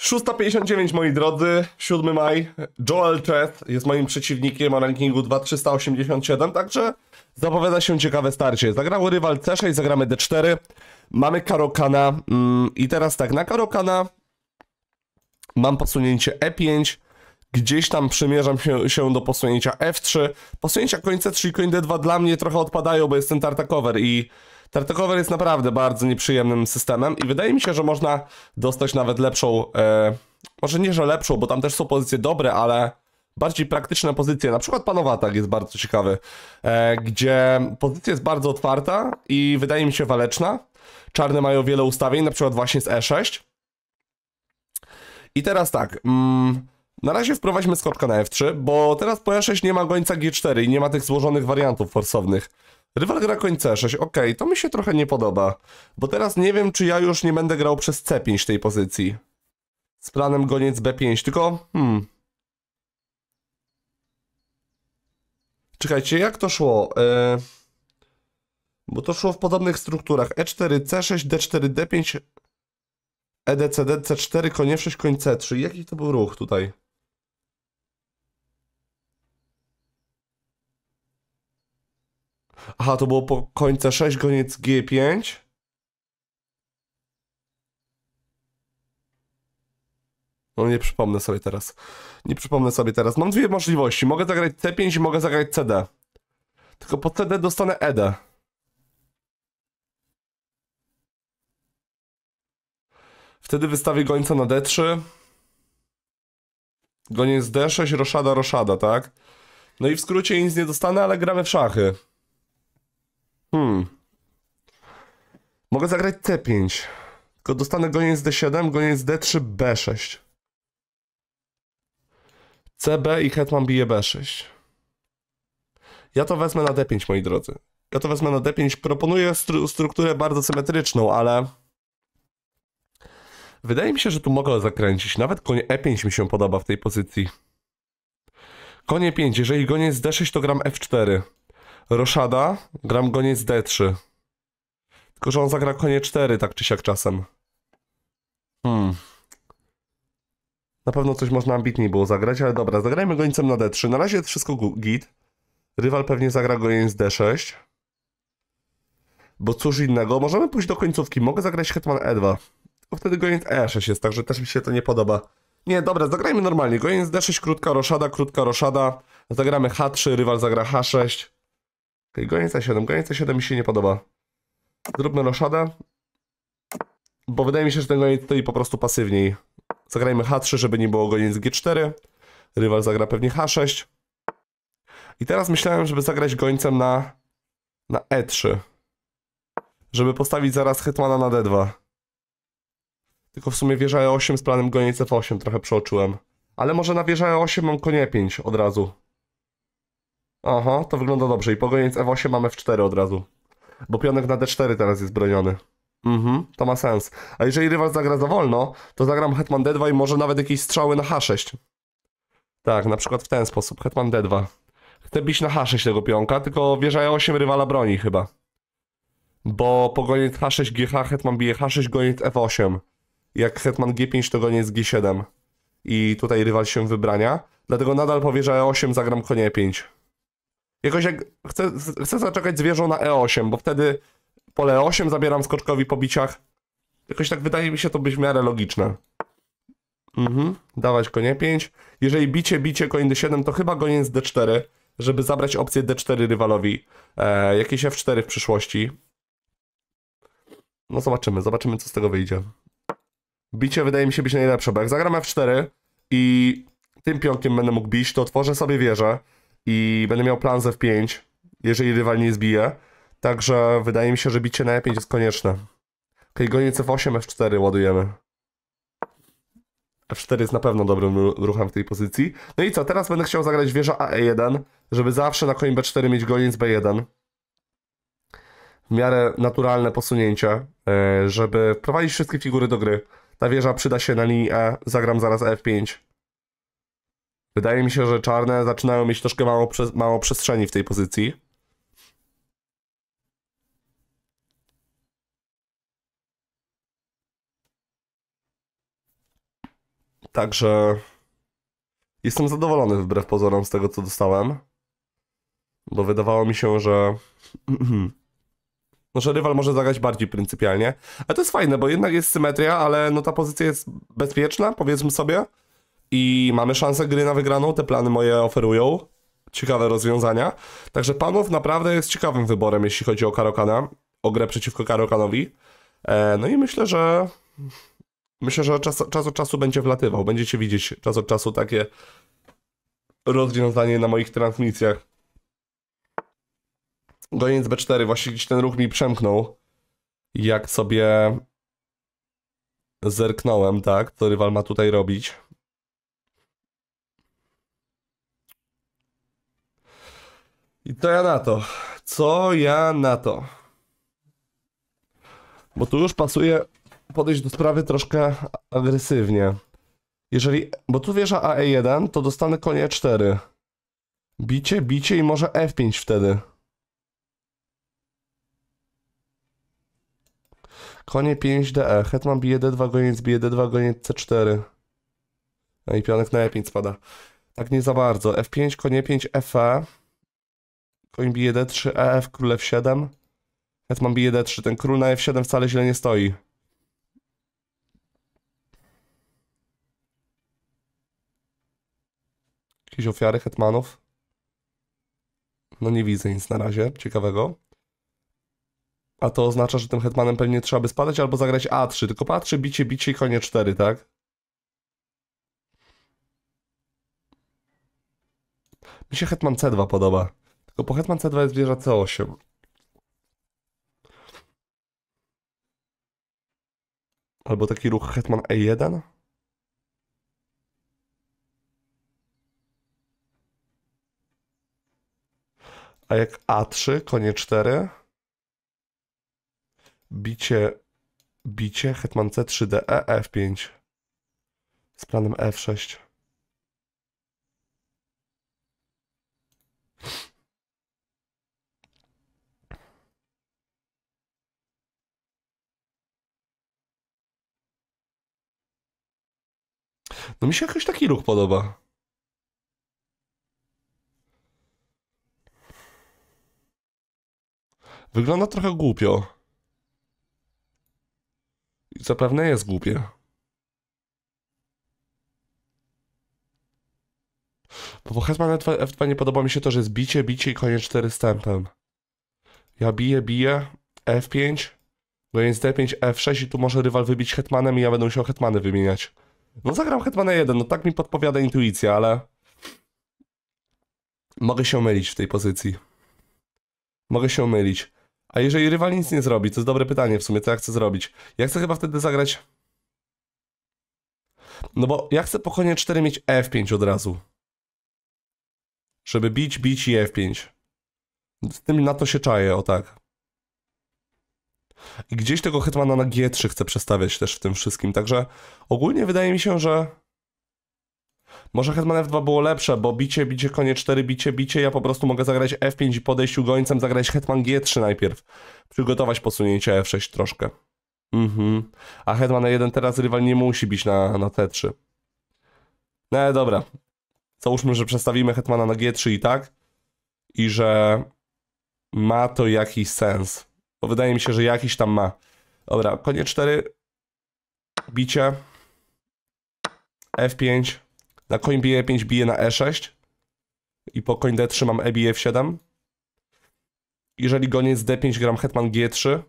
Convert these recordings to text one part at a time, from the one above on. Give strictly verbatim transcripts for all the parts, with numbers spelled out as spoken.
szósta pięćdziesiąt dziewięć, moi drodzy, siódmy maj, Joel Chess jest moim przeciwnikiem o rankingu dwa tysiące trzysta osiemdziesiąt siedem, także zapowiada się ciekawe starcie. Zagrał rywal C sześć, zagramy D cztery, mamy Karokana mm, i teraz tak, na Karokana mam posunięcie E pięć, gdzieś tam przymierzam się, się do posunięcia F trzy, posunięcia koń C trzy i koń D dwa dla mnie trochę odpadają, bo jest ten Tartakower i... Tartakower jest naprawdę bardzo nieprzyjemnym systemem i wydaje mi się, że można dostać nawet lepszą, e, może nie, że lepszą, bo tam też są pozycje dobre, ale bardziej praktyczne pozycje. Na przykład Panowa tak jest bardzo ciekawy, e, gdzie pozycja jest bardzo otwarta i wydaje mi się waleczna. Czarne mają wiele ustawień, na przykład właśnie z E sześć. I teraz tak, mm, na razie wprowadźmy skoczka na F trzy, bo teraz po E sześć nie ma gońca G cztery i nie ma tych złożonych wariantów forsownych. Rywal gra koń C sześć, okej, to mi się trochę nie podoba, bo teraz nie wiem, czy ja już nie będę grał przez C pięć tej pozycji. Z planem goniec B pięć, tylko... Hmm. Czekajcie, jak to szło? Yy... Bo to szło w podobnych strukturach. E cztery, C sześć, D cztery, D pięć, E D C D, C cztery, koń F sześć, koń C trzy. Jaki to był ruch tutaj? Aha, to było po końcu sześć, goniec G pięć. No nie przypomnę sobie teraz. Nie przypomnę sobie teraz. Mam dwie możliwości. Mogę zagrać C pięć i mogę zagrać C D. Tylko po C D dostanę E D. Wtedy wystawię gońca na D trzy. Goniec D sześć, roszada, roszada, tak? No i w skrócie nic nie dostanę, ale gramy w szachy. Hmm. Mogę zagrać C pięć. Tylko dostanę goniec D siedem, goniec D trzy, B sześć. C B i hetman bije B sześć. Ja to wezmę na D pięć, moi drodzy. Ja to wezmę na D pięć. Proponuję stru strukturę bardzo symetryczną, ale... Wydaje mi się, że tu mogę zakręcić. Nawet koń E pięć mi się podoba w tej pozycji. Konie pięć. Jeżeli goniec D sześć, to gram F cztery. Roszada, gram goniec D trzy. Tylko że on zagra konie cztery, tak czy siak czasem. Hmm. Na pewno coś można ambitniej było zagrać, ale dobra, zagrajmy gońcem na D trzy. Na razie jest wszystko git. Rywal pewnie zagra goniec D sześć. Bo cóż innego, możemy pójść do końcówki. Mogę zagrać hetman E dwa. Tylko wtedy goniec E sześć jest, także też mi się to nie podoba. Nie, dobra, zagrajmy normalnie. Goniec D sześć, krótka roszada, krótka roszada. Zagramy H trzy, rywal zagra H sześć. Okay, goniec C siedem. Goniec C siedem mi się nie podoba. Zróbmy roszadę. Bo wydaje mi się, że ten goniec stoi po prostu pasywniej. Zagrajmy H trzy, żeby nie było goniec G cztery. Rywal zagra pewnie H sześć. I teraz myślałem, żeby zagrać gońcem na, na E trzy. Żeby postawić zaraz hetmana na D dwa. Tylko w sumie wieża E osiem z planem goniec F osiem trochę przeoczyłem. Ale może na wieża E osiem mam konie pięć od razu. Aha, to wygląda dobrze. I po goniec F osiem mamy F cztery od razu. Bo pionek na D cztery teraz jest broniony. Mhm, to ma sens. A jeżeli rywal zagra za wolno, to zagram hetman D dwa i może nawet jakieś strzały na H sześć. Tak, na przykład w ten sposób. Hetman D dwa. Chcę bić na H sześć tego pionka, tylko wieża E osiem rywala broni chyba. Bo po goniec H sześć G H hetman bije H sześć, goniec F osiem. Jak hetman G pięć, to goniec G siedem. I tutaj rywal się wybrania. Dlatego nadal po wieża E osiem zagram konie E pięć. Jakoś jak chcę, chcę zaczekać z wieżą na E osiem, bo wtedy pole E osiem zabieram skoczkowi po biciach. Jakoś tak wydaje mi się to być w miarę logiczne. Mhm, dawać konie pięć. Jeżeli bicie, bicie koń D siedem, to chyba goniec D cztery, żeby zabrać opcję D cztery rywalowi. E, jakieś F cztery w przyszłości. No zobaczymy, zobaczymy co z tego wyjdzie. Bicie wydaje mi się być najlepsze, bo jak zagram F cztery i tym pionkiem będę mógł bić, to otworzę sobie wieżę. I będę miał plan z F pięć, jeżeli rywal nie zbije. Także wydaje mi się, że bicie na E pięć jest konieczne. Okej, goniec F osiem, F cztery ładujemy. F cztery jest na pewno dobrym ruchem w tej pozycji. No i co, teraz będę chciał zagrać wieża A E jeden, żeby zawsze na koń B cztery mieć goniec B jeden. W miarę naturalne posunięcie, żeby wprowadzić wszystkie figury do gry. Ta wieża przyda się na linii E, zagram zaraz F pięć. Wydaje mi się, że czarne zaczynają mieć troszkę mało, prze mało przestrzeni w tej pozycji. Także jestem zadowolony wbrew pozorom z tego, co dostałem. Bo wydawało mi się, że... no, że rywal może zagrać bardziej pryncypialnie. Ale to jest fajne, bo jednak jest symetria, ale no ta pozycja jest bezpieczna, powiedzmy sobie. I mamy szansę gry na wygraną, te plany moje oferują ciekawe rozwiązania. Także Panów naprawdę jest ciekawym wyborem, jeśli chodzi o Karokana, o grę przeciwko Karokanowi. E, no i myślę, że... Myślę, że czas, czas od czasu będzie wlatywał. Będziecie widzieć czas od czasu takie rozwiązanie na moich transmisjach. Goniec B cztery, właśnie gdzieś ten ruch mi przemknął. Jak sobie zerknąłem, tak, co rywal ma tutaj robić. I to ja na to. Co ja na to? Bo tu już pasuje podejść do sprawy troszkę agresywnie. Jeżeli, bo tu wieża A E jeden, to dostanę konia E cztery. Bicie, bicie i może F pięć wtedy. Konie pięć D E, hetman bije D dwa, goniec bije D dwa, goniec C cztery. No i pionek na E pięć spada. Tak nie za bardzo. F pięć, konie pięć, F E. Koń bije D trzy, E F, król F siedem. Hetman bije D trzy, ten król na F siedem wcale źle nie stoi. Jakieś ofiary hetmanów? No nie widzę nic na razie ciekawego. A to oznacza, że tym hetmanem pewnie trzeba by spadać albo zagrać A trzy. Tylko patrzy, bicie, bicie i konie cztery, tak? Mi się hetman C dwa podoba. Tylko po hetman C dwa jest wieża C osiem. Albo taki ruch hetman E jeden? A jak A trzy, konie cztery... Bicie, bicie, hetman C trzy D E, F pięć z planem F sześć. No mi się jakoś taki ruch podoba. Wygląda trochę głupio. I zapewne jest głupie. Bo po hetman F dwa nie podoba mi się to, że jest bicie, bicie i koniec cztery stępem. Ja biję, biję, F pięć, goniec D pięć, F sześć i tu może rywal wybić hetmanem i ja będę musiał hetmany wymieniać. No zagram hetmana jeden, no tak mi podpowiada intuicja, ale... Mogę się mylić w tej pozycji. Mogę się mylić. A jeżeli rywal nic nie zrobi, to jest dobre pytanie w sumie, co ja chcę zrobić? Ja chcę chyba wtedy zagrać... No bo ja chcę po konie cztery mieć F pięć od razu. Żeby bić, bić i F pięć. Z tym na to się czaję, o tak. I gdzieś tego hetmana na G trzy chcę przestawiać też w tym wszystkim, także... Ogólnie wydaje mi się, że... Może hetman F dwa było lepsze, bo bicie, bicie, konie cztery, bicie, bicie, ja po prostu mogę zagrać F pięć i podejściu gońcem zagrać hetman G trzy najpierw. Przygotować posunięcie F sześć troszkę. Mhm. A hetman E jeden teraz rywal nie musi bić na, na T trzy. No ale dobra. Załóżmy, że przestawimy hetmana na G trzy i tak. I że ma to jakiś sens. Bo wydaje mi się, że jakiś tam ma. Dobra, konie cztery. Bicie. F pięć. Na koń bije E pięć, bije na E sześć. I po koń D trzy mam E bije F siedem. Jeżeli goniec D pięć gram hetman G trzy.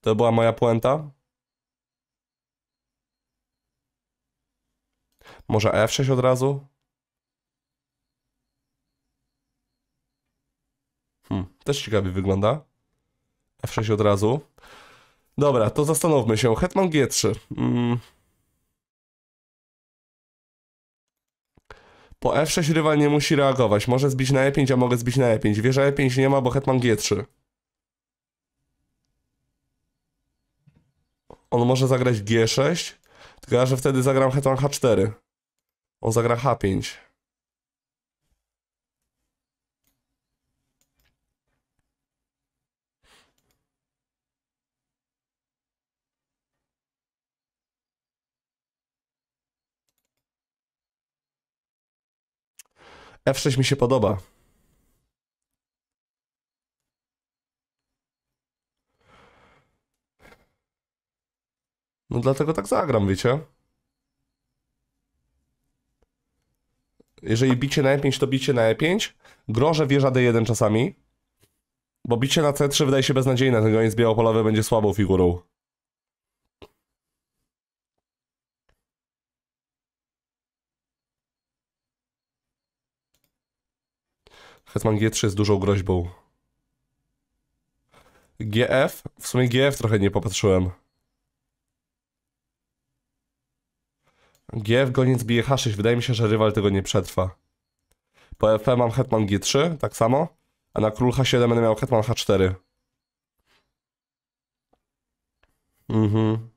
To była moja puenta. Może F sześć od razu? Hmm, też ciekawie wygląda. F sześć od razu. Dobra, to zastanówmy się. Hetman G trzy. Mm. Po F sześć rywal nie musi reagować. Może zbić na E pięć, a mogę zbić na E pięć. Wieża E pięć nie ma, bo hetman G trzy. On może zagrać G sześć, tylko ja, że wtedy zagram hetman H cztery. On zagra H pięć. F sześć mi się podoba. No dlatego tak zagram, wiecie? Jeżeli bicie na E pięć, to bicie na E pięć. Grożę wieża D jeden czasami. Bo bicie na C trzy wydaje się beznadziejne, ten goniec białopolowy będzie słabą figurą. Hetman G trzy z dużą groźbą. G F? W sumie G F trochę nie popatrzyłem. G F goniec bije H sześć, wydaje mi się, że rywal tego nie przetrwa. Po F P mam hetman G trzy, tak samo. A na król H siedem będę miał hetman H cztery. Mhm.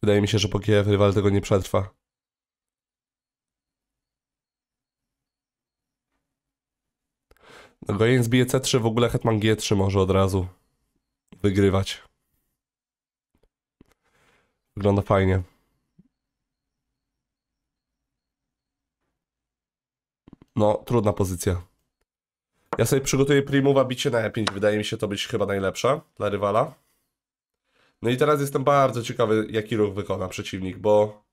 Wydaje mi się, że po G F rywal tego nie przetrwa. No goniec bije C trzy, w ogóle hetman G trzy może od razu wygrywać. Wygląda fajnie. No, trudna pozycja. Ja sobie przygotuję primuwa, bicie na E pięć. Wydaje mi się to być chyba najlepsze dla rywala. No i teraz jestem bardzo ciekawy, jaki ruch wykona przeciwnik, bo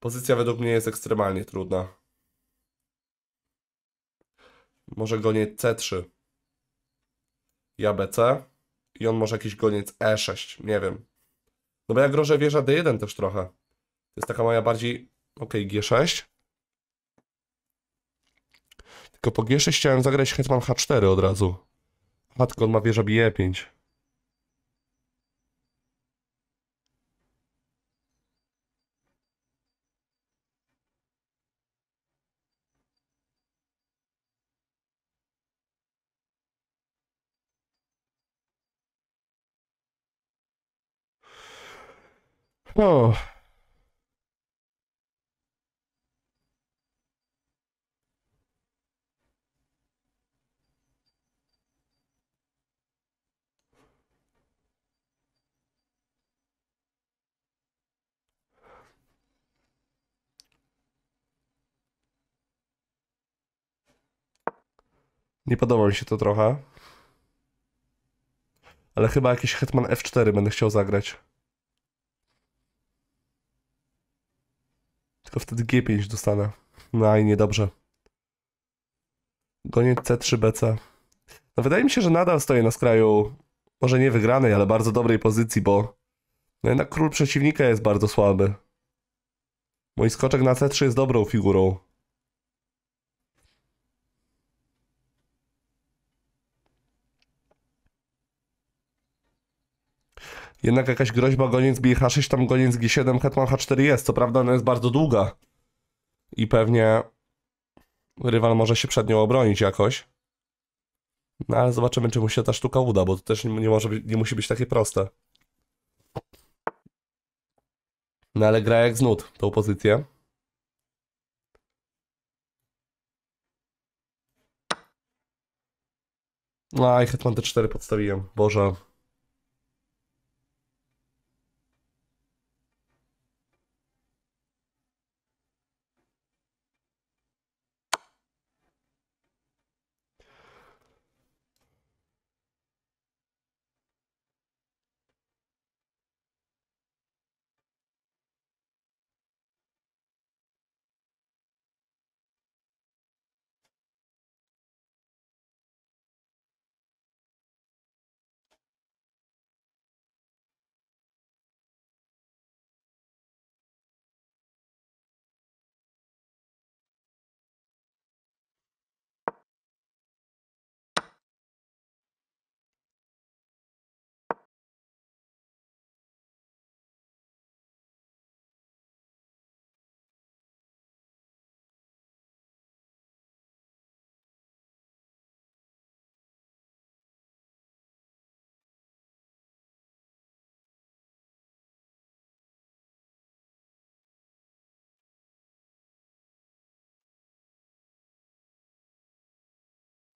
pozycja według mnie jest ekstremalnie trudna. Może goniec C trzy. Ja B C. I on może jakiś goniec E sześć. Nie wiem. No bo ja grożę wieża D jeden też trochę. To jest taka moja bardziej... Okej, okay, G sześć. Tylko po G sześć chciałem zagrać hetman H cztery od razu. A tylko on ma wieża bije E pięć. O. Nie podoba mi się to trochę. Ale chyba jakiś hetman F cztery będę chciał zagrać. Tylko wtedy G pięć dostanę. No i niedobrze. Goniec C trzy B C. No wydaje mi się, że nadal stoję na skraju może nie wygranej, ale bardzo dobrej pozycji, bo no jednak król przeciwnika jest bardzo słaby. Mój skoczek na C trzy jest dobrą figurą. Jednak jakaś groźba, goniec bije H sześć, tam goniec G siedem, hetman H cztery jest. Co prawda ona jest bardzo długa. I pewnie rywal może się przed nią obronić jakoś. No ale zobaczymy, czy mu się ta sztuka uda, bo to też nie, może być, nie musi być takie proste. No ale gra jak z nut tą pozycję. No i hetman D cztery podstawiłem. Boże.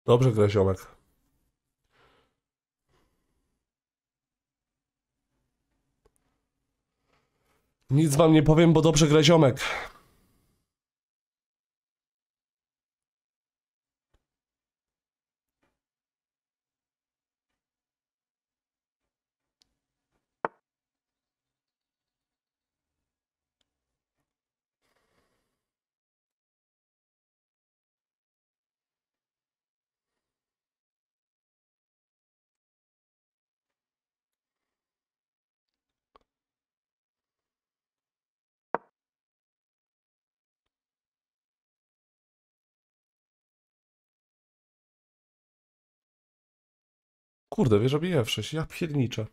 Dobrze gra ziomek. Nic wam nie powiem, bo dobrze gra ziomek. Kurde, wieża bije F sześć, ja pierniczę.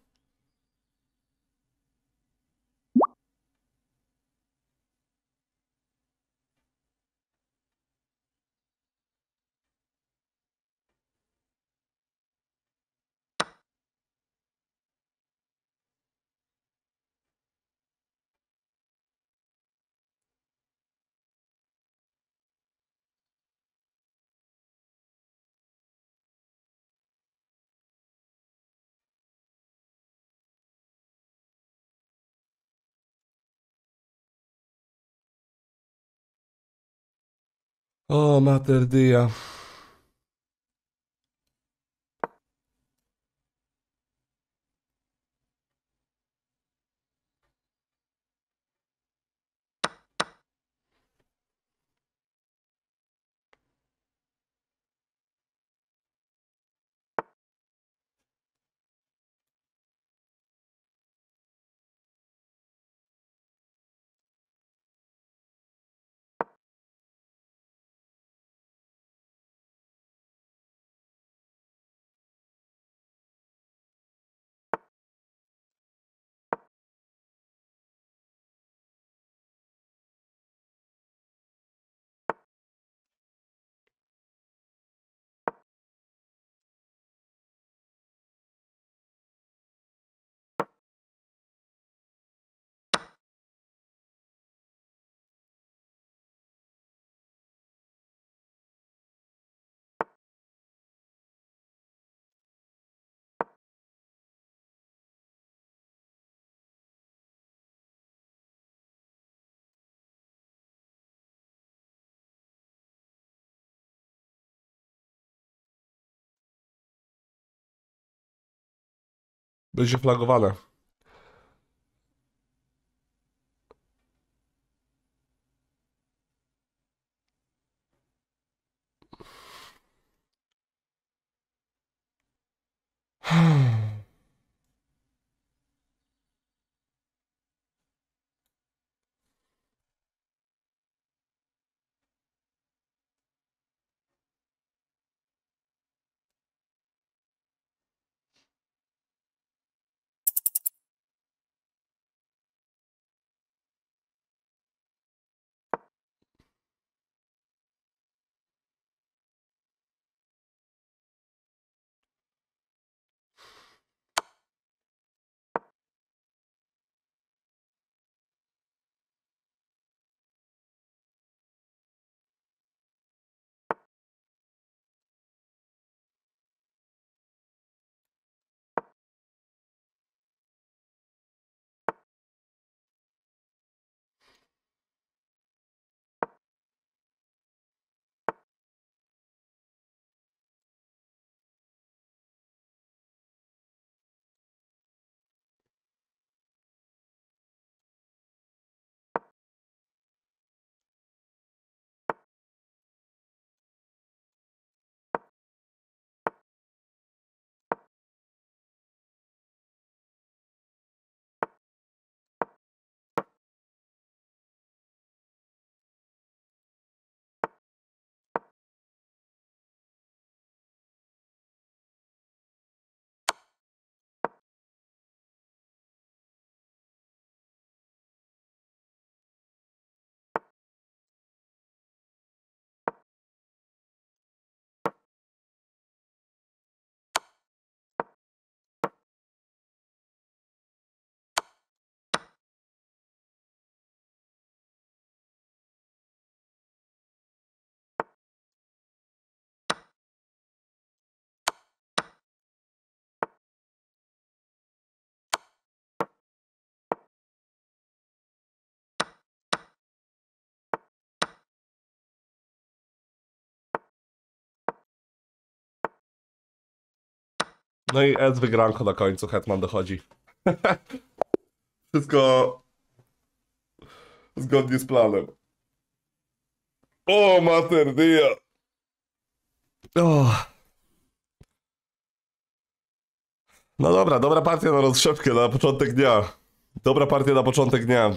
O, mater dyja. Będzie flagowane. No i Ed wygranko na końcu, hetman dochodzi. Wszystko zgodnie z planem. O, mater dia. O. No dobra, dobra partia na rozszczepkę na początek dnia. Dobra partia na początek dnia.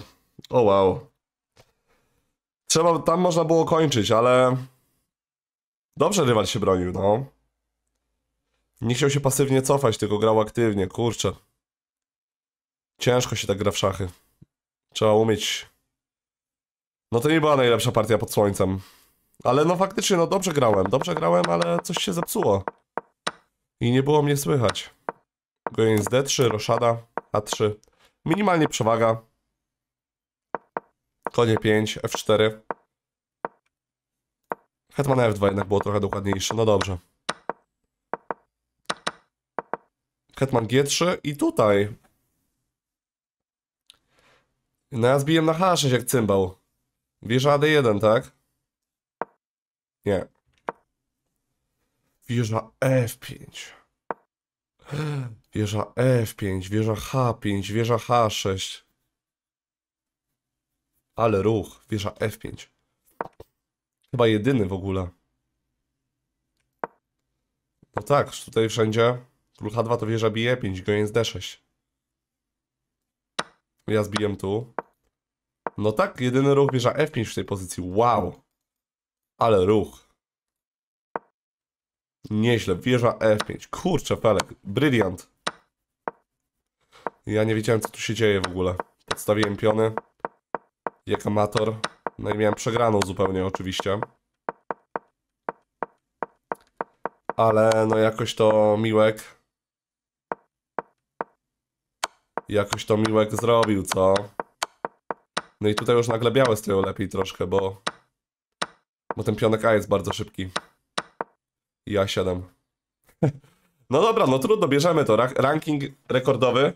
O wow. Trzeba, tam można było kończyć, ale... Dobrze rywal się bronił, no. Nie chciał się pasywnie cofać, tylko grał aktywnie, kurczę. Ciężko się tak gra w szachy. Trzeba umieć. No to nie była najlepsza partia pod słońcem. Ale no faktycznie, no dobrze grałem, dobrze grałem, ale coś się zepsuło. I nie było mnie słychać. Goń z D trzy, roszada, A trzy. Minimalnie przewaga. Konie pięć, F cztery. Hetman F dwa jednak było trochę dokładniejsze, no dobrze. Hetman G trzy i tutaj. No ja zbiję na H sześć jak cymbał. Wieża A D jeden, tak? Nie. Wieża F pięć. Wieża F pięć, wieża H pięć, wieża H sześć. Ale ruch, wieża F pięć. Chyba jedyny w ogóle. No tak, tutaj wszędzie. Król H dwa to wieża bije pięć, goniec D sześć. Ja zbiję tu. No tak, jedyny ruch wieża F pięć w tej pozycji. Wow. Ale ruch. Nieźle, wieża F pięć. Kurczę, felek. Brilliant. Ja nie wiedziałem, co tu się dzieje w ogóle. Podstawiłem piony. Jak amator. No i miałem przegraną zupełnie oczywiście. Ale no jakoś to Miłek. Jakoś to Miłek zrobił, co? No i tutaj już nagle białe stoją lepiej troszkę, bo... Bo ten pionek A jest bardzo szybki. I A siedem. No dobra, no trudno, bierzemy to. Ranking rekordowy.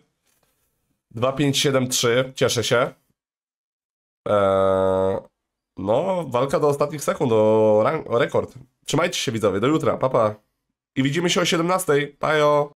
dwa pięć siedem trzy, cieszę się. Eee, no, walka do ostatnich sekund, o, o rekord. Trzymajcie się widzowie, do jutra, pa pa. I widzimy się o siedemnastej, pajo.